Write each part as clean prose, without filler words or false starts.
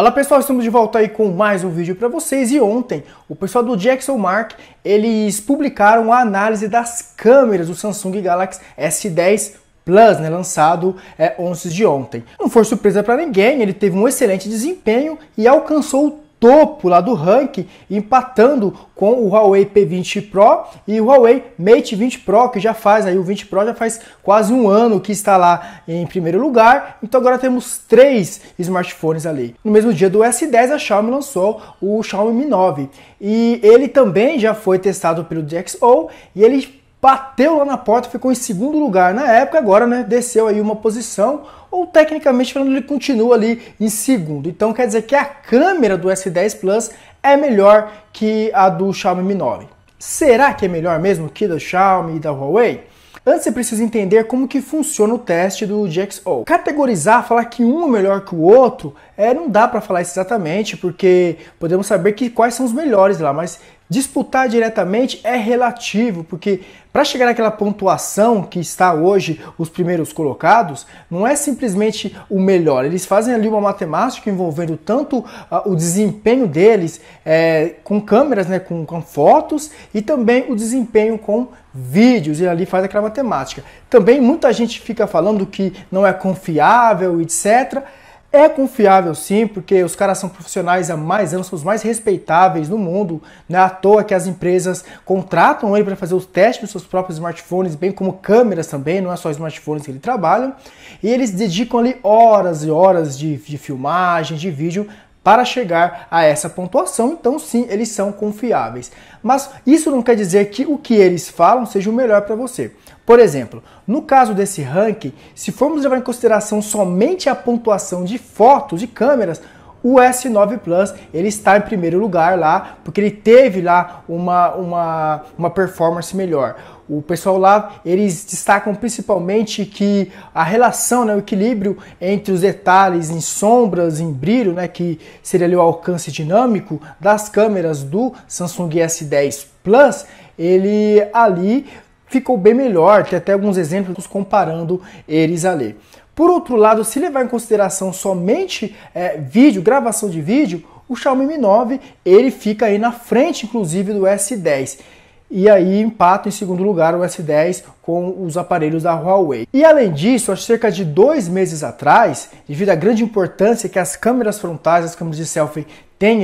Olá pessoal, estamos de volta aí com mais um vídeo para vocês. E ontem o pessoal do DxOMark eles publicaram a análise das câmeras do Samsung Galaxy S10 Plus, né, lançado 11 de ontem. Não foi surpresa para ninguém, ele teve um excelente desempenho e alcançou o topo lá do ranking, empatando com o Huawei P20 Pro e o Huawei Mate 20 Pro, que já faz aí, o 20 Pro já faz quase um ano que está lá em primeiro lugar. Então agora temos três smartphones ali. No mesmo dia do S10, a Xiaomi lançou o Xiaomi Mi 9 e ele também já foi testado pelo DxO e ele bateu lá na porta, ficou em segundo lugar na época, agora, né, desceu aí uma posição, ou tecnicamente falando, ele continua ali em segundo. Então quer dizer que a câmera do S10 Plus é melhor que a do Xiaomi Mi 9. Será que é melhor mesmo que da Xiaomi e da Huawei? Antes você precisa entender como que funciona o teste do DxO. Categorizar, falar que um é melhor que o outro, não dá para falar isso exatamente, porque podemos saber que quais são os melhores lá, mas disputar diretamente é relativo, porque para chegar naquela pontuação que está hoje os primeiros colocados, não é simplesmente o melhor. Eles fazem ali uma matemática envolvendo tanto o desempenho deles com câmeras, né, com fotos, e também o desempenho com vídeos, e ali faz aquela matemática. Também muita gente fica falando que não é confiável, etc. É confiável sim, porque os caras são profissionais há mais anos, são os mais respeitáveis no mundo. Não é à toa que as empresas contratam ele para fazer os testes dos seus próprios smartphones, bem como câmeras também, não é só smartphones que ele trabalha. E eles dedicam ali horas e horas de filmagem, de vídeo, para chegar a essa pontuação. Então sim, eles são confiáveis. Mas isso não quer dizer que o que eles falam seja o melhor para você. Por exemplo, no caso desse ranking, se formos levar em consideração somente a pontuação de fotos, de câmeras, o S9 Plus ele está em primeiro lugar lá, porque ele teve lá uma performance melhor. O pessoal lá, eles destacam principalmente que a relação, né, o equilíbrio entre os detalhes em sombras, em brilho, né, que seria ali o alcance dinâmico das câmeras do Samsung S10 Plus, ele ali ficou bem melhor. Tem até alguns exemplos comparando eles ali. Por outro lado, se levar em consideração somente vídeo, gravação de vídeo, o Xiaomi Mi 9 ele fica aí na frente, inclusive, do S10. E aí empata em segundo lugar o S10 com os aparelhos da Huawei. E além disso, há cerca de 2 meses atrás, devido à grande importância que as câmeras frontais, as câmeras de selfie têm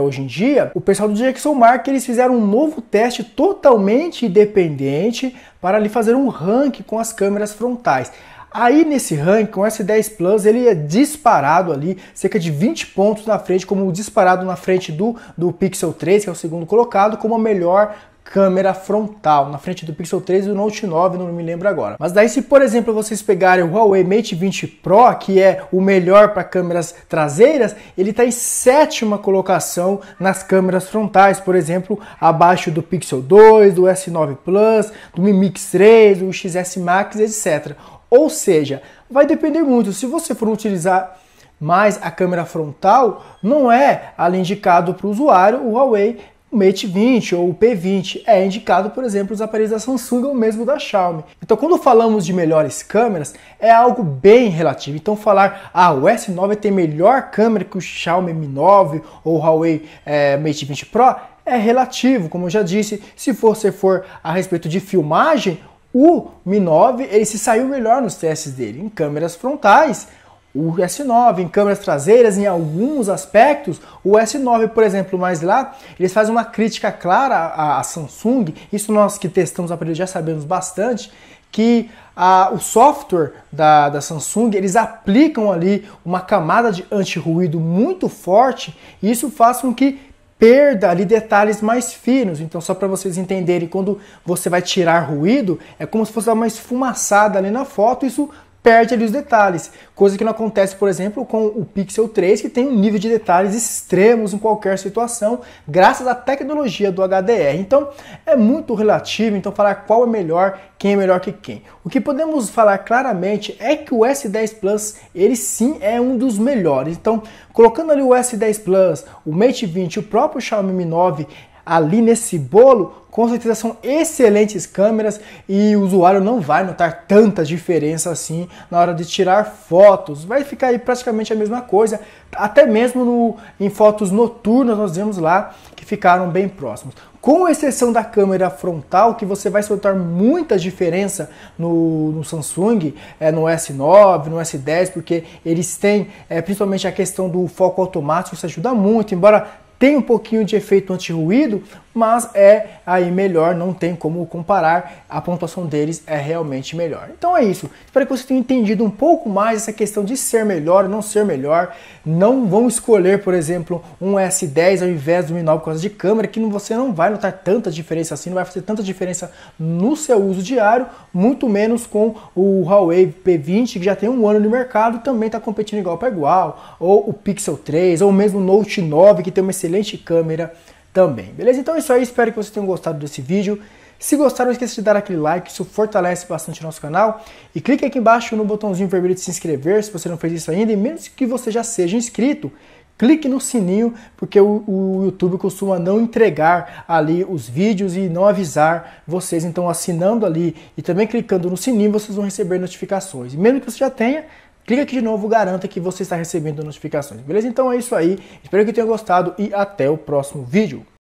hoje em dia, o pessoal do DxOMark eles fizeram um novo teste totalmente independente para ali fazer um ranking com as câmeras frontais. Aí nesse ranking, o S10 Plus ele é disparado ali, cerca de 20 pontos na frente, como disparado na frente do Pixel 3, que é o segundo colocado, como a melhor câmera frontal, na frente do Pixel 3 e do Note 9, não me lembro agora. Mas daí se, por exemplo, vocês pegarem o Huawei Mate 20 Pro, que é o melhor para câmeras traseiras, ele está em 7ª colocação nas câmeras frontais, por exemplo, abaixo do Pixel 2, do S9 Plus, do Mi Mix 3, do XS Max, etc. Ou seja, vai depender muito. Se você for utilizar mais a câmera frontal, não é, além indicado para o usuário, o Huawei Mate 20 ou o P20. É indicado, por exemplo, os aparelhos da Samsung ou mesmo da Xiaomi. Então, quando falamos de melhores câmeras, é algo bem relativo. Então, falar, o S9 tem melhor câmera que o Xiaomi Mi 9 ou o Huawei Mate 20 Pro, é relativo. Como eu já disse, se você for a respeito de filmagem, o Mi 9 ele se saiu melhor nos testes dele, em câmeras frontais, o S9, em câmeras traseiras, em alguns aspectos, o S9, por exemplo, mas lá, eles fazem uma crítica clara à Samsung, isso nós que testamos o aparelho já sabemos bastante, que o software da Samsung, eles aplicam ali uma camada de anti-ruído muito forte, e isso faz com que perda ali detalhes mais finos. Então, só para vocês entenderem, quando você vai tirar ruído, é como se fosse uma esfumaçada ali na foto, isso perde ali os detalhes, coisa que não acontece, por exemplo, com o Pixel 3, que tem um nível de detalhes extremos em qualquer situação, graças à tecnologia do HDR. Então, é muito relativo, então falar qual é melhor, quem é melhor que quem. O que podemos falar claramente é que o S10 Plus, ele sim é um dos melhores. Então, colocando ali o S10 Plus, o Mate 20, o próprio Xiaomi Mi 9, ali nesse bolo, com certeza são excelentes câmeras e o usuário não vai notar tanta diferença assim na hora de tirar fotos. Vai ficar aí praticamente a mesma coisa, até mesmo em fotos noturnas nós vemos lá que ficaram bem próximos. Com exceção da câmera frontal, que você vai notar muita diferença no Samsung, no S9, no S10, porque eles têm principalmente a questão do foco automático, isso ajuda muito, embora tem um pouquinho de efeito anti-ruído, mas é aí melhor, não tem como comparar, a pontuação deles é realmente melhor. Então é isso, espero que você tenha entendido um pouco mais essa questão de ser melhor ou não ser melhor. Não vão escolher, por exemplo, um S10 ao invés do Mi 9 por causa de câmera, que você não vai notar tanta diferença assim, não vai fazer tanta diferença no seu uso diário, muito menos com o Huawei P20, que já tem um ano no mercado, também está competindo igual para igual, ou o Pixel 3, ou mesmo o Note 9, que tem uma excelente câmera também, beleza? Então é isso aí, espero que vocês tenham gostado desse vídeo. Se gostaram, não esqueça de dar aquele like, isso fortalece bastante o nosso canal. E clique aqui embaixo no botãozinho vermelho de se inscrever, se você não fez isso ainda, e mesmo que você já seja inscrito, clique no sininho, porque o YouTube costuma não entregar ali os vídeos e não avisar vocês. Então assinando ali e também clicando no sininho, vocês vão receber notificações. E mesmo que você já tenha, clica aqui de novo, garanta que você está recebendo notificações, beleza? Então é isso aí, espero que tenham gostado e até o próximo vídeo.